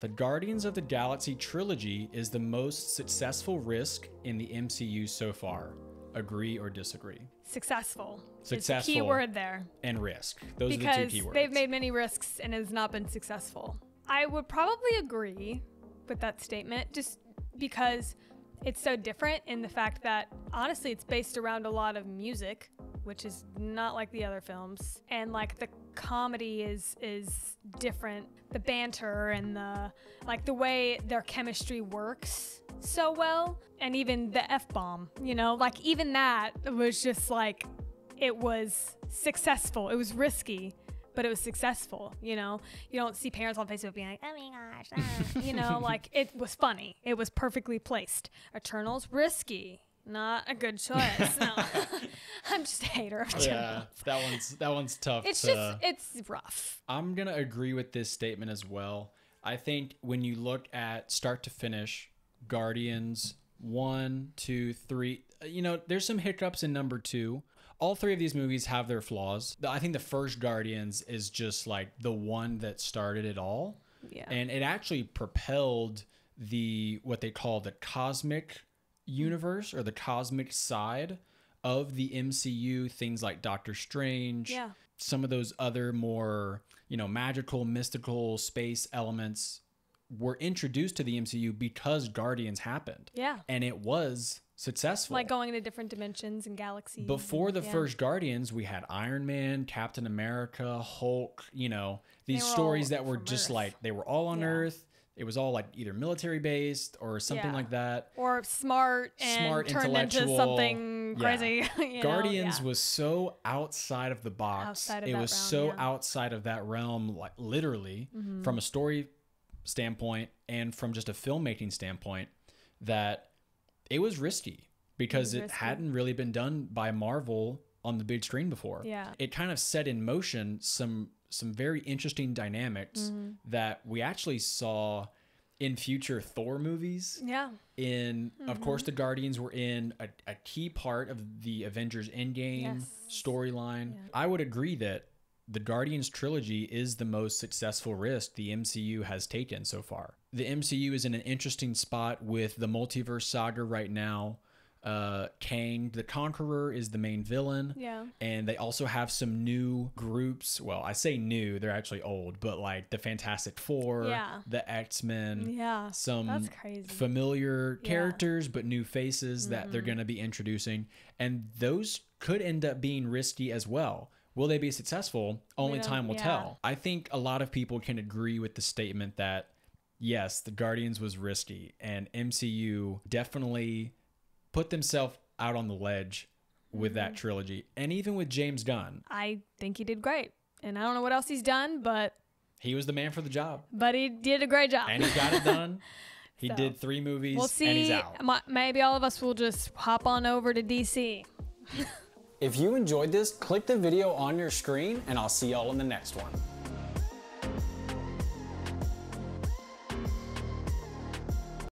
The Guardians of the Galaxy trilogy is the most successful risk in the MCU so far. Agree or disagree? Successful. Key word there. And risk. Those are the two keywords. They've made many risks and has not been successful. I would probably agree with that statement just because it's so different in the fact that honestly it's based around a lot of music, which is not like the other films, and like the comedy is different, the banter and the like, the way their chemistry works so well, and even the F-bomb, you know, like even that was just like, it was successful, it was risky, but it was successful, you know. You don't see parents on Facebook being like, oh my gosh, you know, like it was funny, it was perfectly placed. Eternals, risky. Not a good choice. No, I'm just a hater of Eternals. Yeah, that one's tough. It's rough. I'm gonna agree with this statement as well. I think when you look at start to finish, Guardians 1, 2, 3, you know, there's some hiccups in number 2. All three of these movies have their flaws. I think the first Guardians is just like the one that started it all. Yeah, and it actually propelled the what they call the cosmic universe or the cosmic side of the MCU, things like Doctor Strange, yeah, some of those other more, you know, magical, mystical space elements were introduced to the MCU because Guardians happened. Yeah. And it was successful. Like going into different dimensions and galaxies. Before the first Guardians, we had Iron Man, Captain America, Hulk, you know, these stories that were just Earth. Like they were all on Earth. It was all like either military based or something like that. Or smart and turned into something crazy. You Guardians know? Yeah. was so outside of the box. Outside of that realm, like literally from a story standpoint and from just a filmmaking standpoint, that it was risky because it hadn't really been done by Marvel on the big screen before. Yeah. It kind of set in motion some very interesting dynamics that we actually saw in future Thor movies. Yeah. In, of course, the Guardians were in a key part of the Avengers Endgame storyline. Yeah. I would agree that the Guardians trilogy is the most successful risk the MCU has taken so far. The MCU is in an interesting spot with the multiverse saga right now. Kang the Conqueror is the main villain, and they also have some new groups. Well, I say new, they're actually old, but like the Fantastic Four, the X-Men, some familiar characters but new faces that they're going to be introducing, and those could end up being risky as well. Will they be successful? Only time will tell. I think a lot of people can agree with the statement that yes, the Guardians was risky, and MCU definitely put themselves out on the ledge with that trilogy. And even with James Gunn, I think he did great. And I don't know what else he's done, but he was the man for the job. But he did a great job. And he got it done. He did 3 movies, we'll see, and he's out. Maybe all of us will just hop on over to DC. If you enjoyed this, click the video on your screen, and I'll see y'all in the next one.